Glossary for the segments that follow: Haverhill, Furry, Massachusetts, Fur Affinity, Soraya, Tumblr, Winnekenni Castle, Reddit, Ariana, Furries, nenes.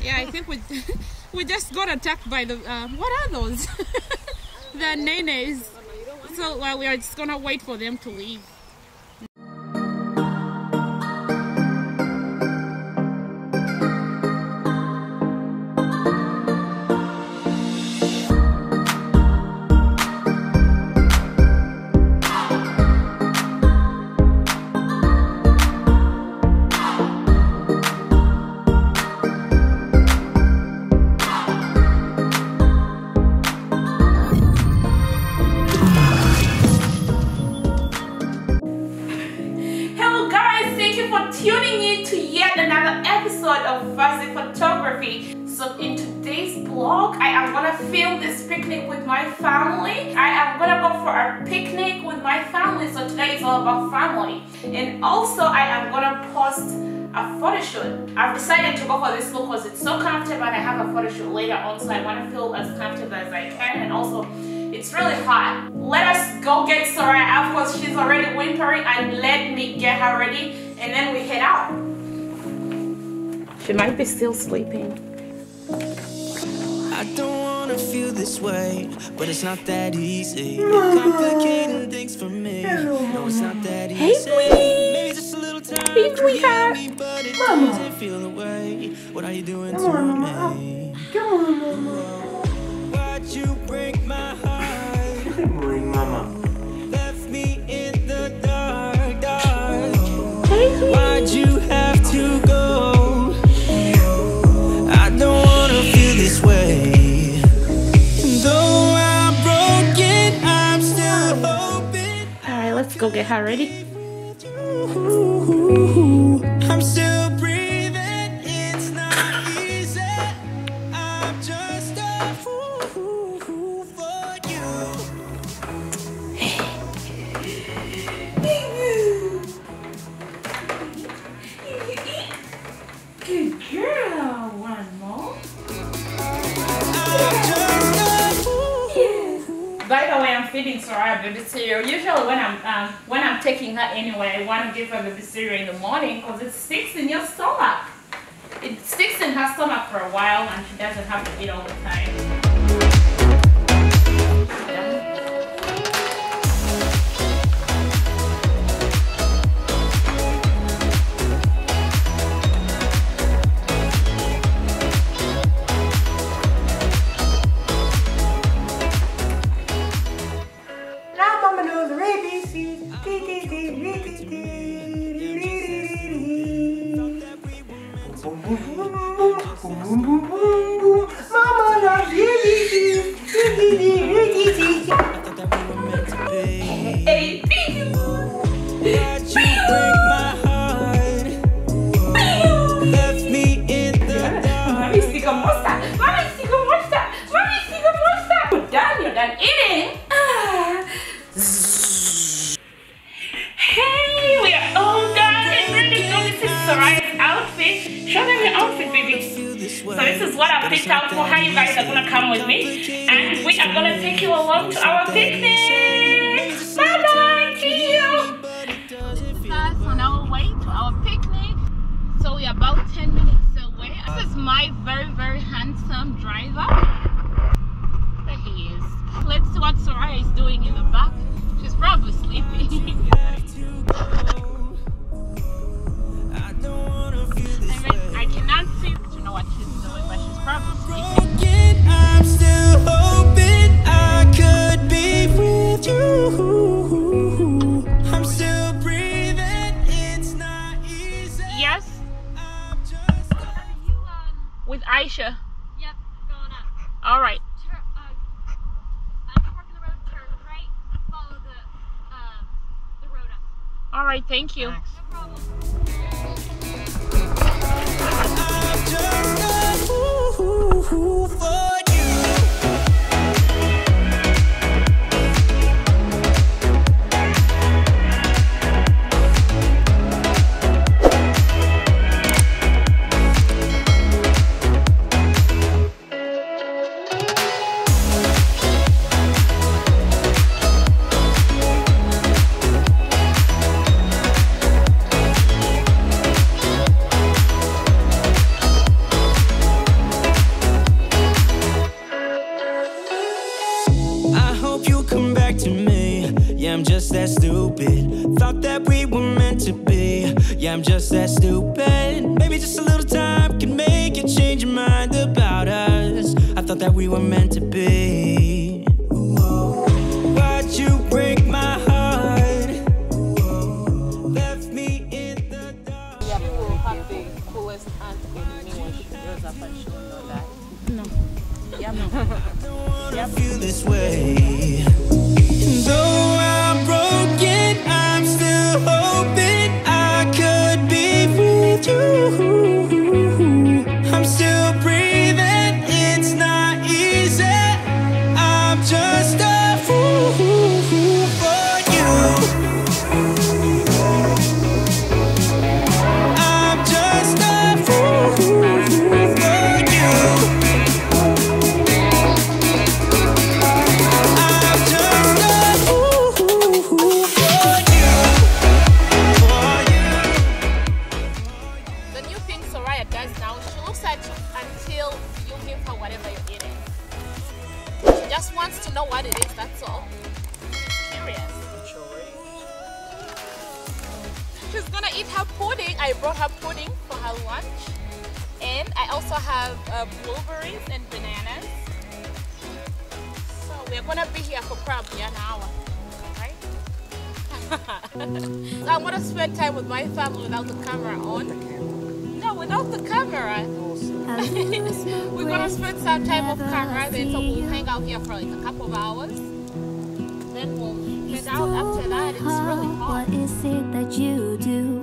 Yeah, I think we we just got attacked by the what are those? The nenes. So we are just gonna wait for them to leave. And also I am gonna post a photo shoot. I've decided to go for this look because it's so comfortable and I have a photo shoot later on, so I want to feel as comfortable as I can, and also it's really hot. Let us go get Soraya, of course she's already whimpering, and let me get her ready and then we head out. She might be still sleeping. I don't want to feel this way, but it's not that easy. Complicating things for me. No, it's not that easy. Maybe just a little time. What are you doing to me? Why'd you break my heart? Bring mama. Left me in the dark, Why'd you have to go? I don't want to feel this way. Go get her ready. I'm still breathing, it's not easy. I'm just a fool for you. Good girl, one more. By the way, I'm feeding Soraya baby cereal. Usually when I'm taking her anywhere, I want to give her baby cereal in the morning because it sticks in your stomach. It sticks in her stomach for a while and she doesn't have to eat all the time. Thank you. Thanks. just that stupid. Thought that we were meant to be. Yeah, I'm just that stupid. Maybe just a little time can make you change your mind about us. I thought that we were meant to be. Why'd you break my heart? Left me in the dark. Yeah, you will have the coolest aunt in anyone. She will know that. No. Yeah, no. I don't wanna feel this way. Though I'm broken, I'm still hoping I could be with you. I'm still breathing, it's not easy. I'm just a fool for you. I'm just a fool for you. Blueberries and bananas. So we're gonna be here for probably an hour, right? So I want to spend time with my family without the camera on. No, without the camera. We're gonna spend some time with camera, then so we'll hang out here for like a couple of hours. Then we'll head out after that. It's really hard. What is it that you do?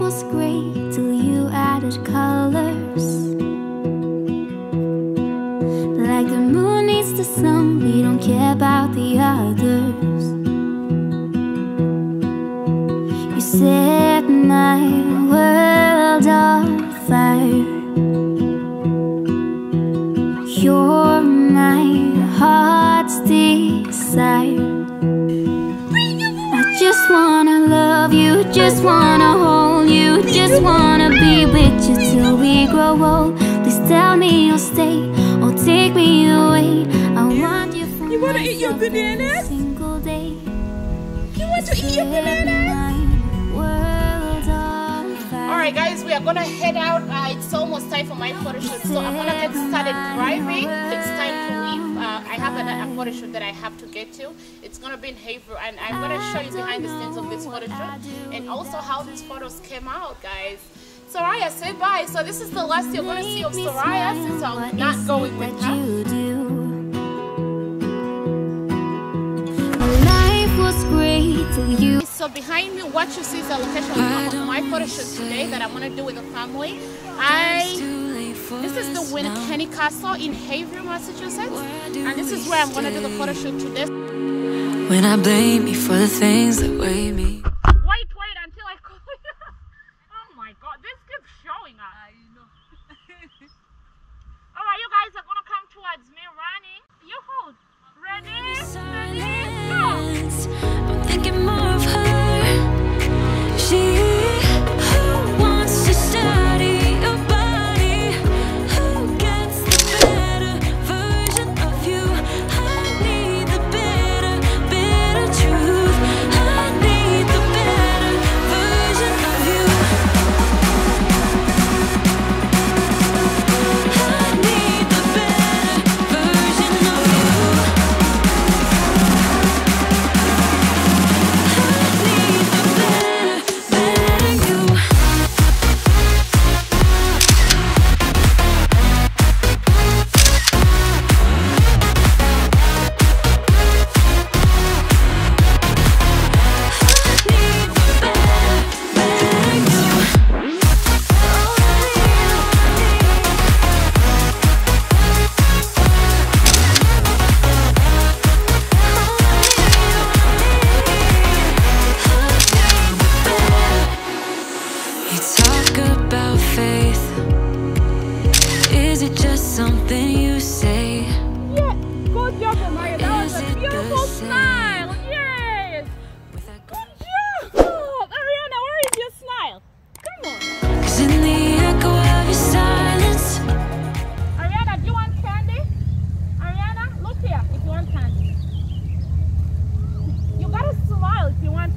Was great till you added colors. Like the moon needs the sun, we don't care about the others. You set my world on fire. You're my heart's desire. I just wanna love you, just wanna hold. Just wanna be with you till we grow old. Please tell me you'll stay or take me away. I want you for myself. You wanna eat your bananas? Single day. You want to eat your bananas? Alright guys, we are gonna head out. It's almost time for my photo shoot. So I'm gonna get started driving. It's time to leave. I have a photo shoot that I have to get to. It's gonna be in Haverhill, and I'm gonna show you behind the scenes of this photo shoot and also how these photos came out, guys. Soraya, say bye. So this is the last you're gonna see of Soraya since I'm not going with her. Life was great till you. So behind me, what you see is the location of my photo shoot today that I'm gonna do with the family. This is the Winnekenni Castle in Haverhill, Massachusetts, and this is where I'm gonna do the photo shoot today. When I blame you for the things that weigh me. Wait until I call you. Oh my God, this keeps showing up. I know. All right, you guys are gonna come towards me running. You hold. Ready? Go. I'm thinking more of her. Who wants to study?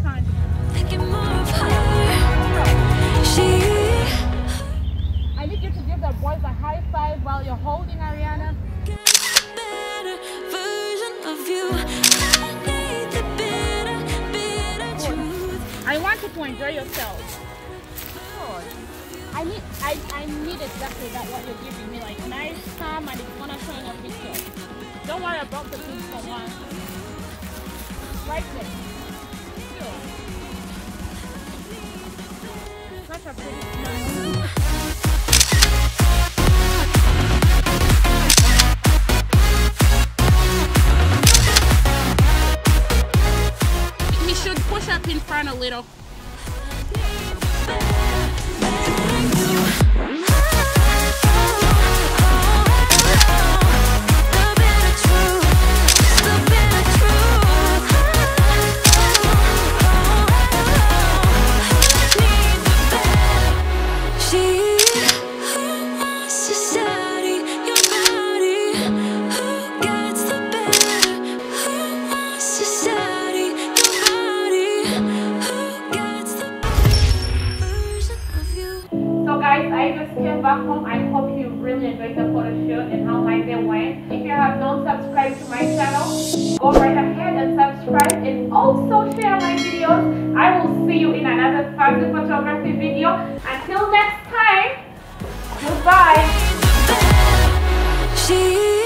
time. I need you to give the boys a high five while you're holding Ariana. I want you to enjoy yourself. I need exactly that what you're giving me, like nice time, and it's gonna show in your picture. Don't worry about the things for once. Like this. Sure. Such a pretty smile. We should push up in front a little. I just came back home. I hope you really enjoyed the photo shoot and how my day went. If you have not subscribed to my channel, go right ahead and subscribe, and also share my videos. I will see you in another family photography video. Until next time, goodbye.